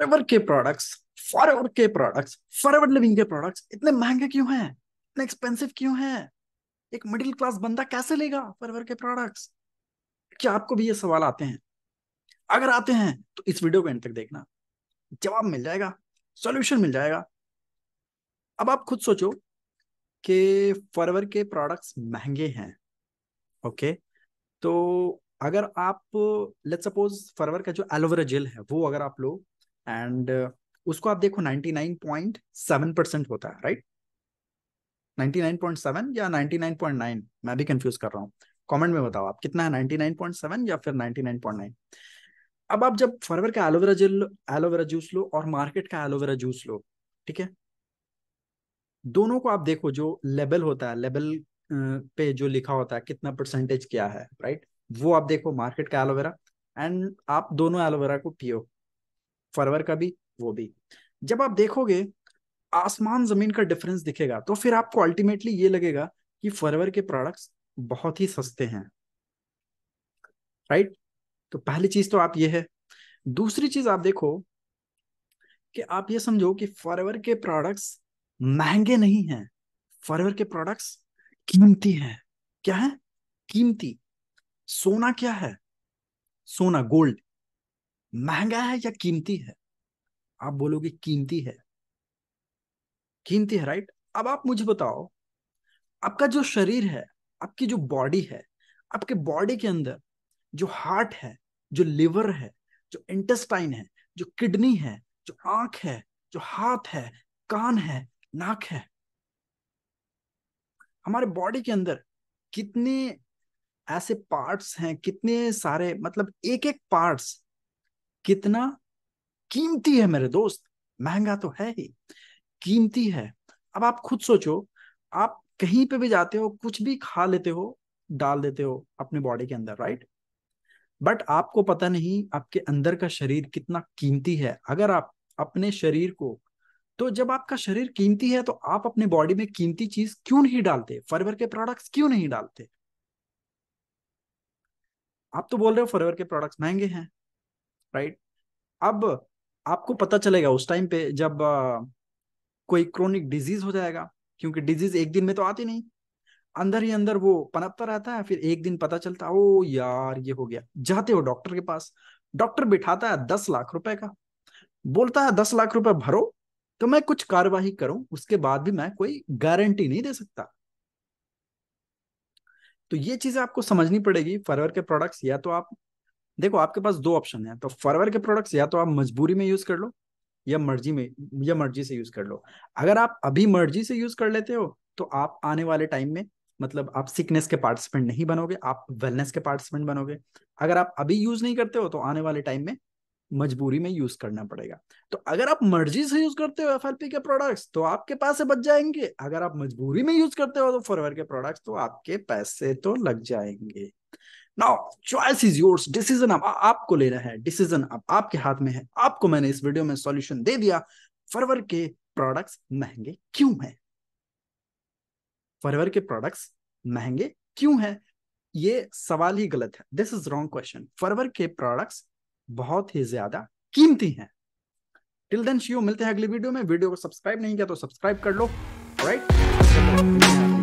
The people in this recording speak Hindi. फॉरएवर के प्रोडक्ट्स, फॉरएवर के प्रोडक्ट्स, फॉरएवर लिविंग के प्रोडक्ट्स इतने महंगे क्यों हैं, इतने एक्सपेंसिव क्यों हैं? एक मिडिल क्लास बंदा कैसे लेगा फॉरएवर के प्रोडक्ट्स? क्या आपको भी ये सवाल आते हैं? अगर आते हैं तो इस वीडियो को एंड तक देखना, जवाब मिल जाएगा, सॉल्यूशन मिल जाएगा। अब आप खुद सोचो कि फॉरएवर के प्रोडक्ट्स महंगे हैं, ओके? तो अगर आप लेट्स सपोज फॉरएवर का जो एलोवेरा जेल है वो अगर आप लो एंड उसको आप देखो 99.7% होता है, राइट? 99.7 या 99.9, मैं भी कंफ्यूज कर रहा हूँ, कमेंट में बताओ आप कितना है, 99.7 या फिर 99.9। अब आप जब फॉरएवर का एलोवेरा जेल, एलोवेरा जूस लो और मार्केट का एलोवेरा जूस लो, ठीक है, दोनों को आप देखो, जो लेबल होता है, लेबल पे जो लिखा होता है कितना परसेंटेज क्या है, राइट? वो आप देखो मार्केट का एलोवेरा, एंड आप दोनों एलोवेरा को पियो, फॉरएवर का भी वो भी। जब आप देखोगे आसमान जमीन का डिफरेंस दिखेगा, तो फिर आपको अल्टीमेटली ये लगेगा कि फॉरएवर के प्रोडक्ट्स बहुत ही सस्ते हैं, राइट? तो पहली चीज तो आप ये है। दूसरी चीज आप देखो कि आप ये समझो कि फॉरएवर के प्रोडक्ट्स महंगे नहीं हैं, फॉरएवर के प्रोडक्ट्स कीमती हैं। क्या है? कीमती। सोना क्या है? सोना, गोल्ड महंगा है या कीमती है? आप बोलोगे कीमती है, कीमती है, राइट? अब आप मुझे बताओ, आपका जो शरीर है, आपकी जो बॉडी है, आपके बॉडी के अंदर जो हार्ट है, जो लिवर है, जो इंटेस्टाइन है, जो किडनी है, जो आंख है, जो हाथ है, कान है, नाक है, हमारे बॉडी के अंदर कितने ऐसे पार्ट्स हैं, कितने सारे, मतलब एक एक पार्ट्स कितना कीमती है मेरे दोस्त। महंगा तो है ही, कीमती है। अब आप खुद सोचो, आप कहीं पे भी जाते हो, कुछ भी खा लेते हो, डाल देते हो अपने बॉडी के अंदर, राइट? बट आपको पता नहीं आपके अंदर का शरीर कितना कीमती है। अगर आप अपने शरीर को, तो जब आपका शरीर कीमती है तो आप अपने बॉडी में कीमती चीज क्यों नहीं डालते, फॉरएवर के प्रोडक्ट्स क्यों नहीं डालते? आप तो बोल रहे हो फॉरएवर के प्रोडक्ट्स महंगे हैं, राइट? अब आपको पता चलेगा उस टाइम पे जब कोई क्रोनिक डिजीज हो जाएगा, क्योंकि डिजीज एक दिन में तो आती नहीं, अंदर ही अंदर वो पनपता रहता है। फिर एक दिन पता चलता है, ओ यार ये हो गया, जाते हो डॉक्टर के पास, डॉक्टर बिठाता है 10 लाख रुपए का, बोलता है 10 लाख रुपए भरो तो मैं कुछ कार्यवाही करूं, उसके बाद भी मैं कोई गारंटी नहीं दे सकता। तो ये चीजें आपको समझनी पड़ेगी। फॉरएवर के प्रोडक्ट्स, या तो आप देखो आपके पास दो ऑप्शन है, तो फॉरएवर के प्रोडक्ट्स या तो आप मजबूरी में यूज कर लो या मर्जी से यूज कर लो। अगर आप अभी मर्जी से यूज कर लेते हो तो आप आने वाले टाइम में, मतलब आप सिकनेस के पार्टिसिपेंट नहीं बनोगे, आप वेलनेस के पार्टिसिपेंट बनोगे। अगर आप अभी यूज नहीं करते हो तो आने वाले टाइम में मजबूरी में यूज करना पड़ेगा। तो अगर आप मर्जी से यूज करते हो एफएलपी के प्रोडक्ट्स तो आपके पैसे बच जाएंगे, अगर आप मजबूरी में यूज करते हो तो फॉरएवर के प्रोडक्ट्स तो आपके पैसे तो लग जाएंगे। Now choice is yours, decision अब आपको लेना है, डिसीजन अब आपके हाथ में है। आपको मैंने इस वीडियो में सॉल्यूशन दे दिया, फॉरएवर के प्रोडक्ट्स महंगे क्यों है, फॉरएवर के प्रोडक्ट्स महंगे क्यों है? ये सवाल ही गलत है, this is wrong question. Forever के प्रोडक्ट्स बहुत ही ज्यादा कीमती हैं। टिल देन सी यू, मिलते हैं अगली वीडियो में। वीडियो को सब्सक्राइब नहीं किया तो सब्सक्राइब कर लो, राइट?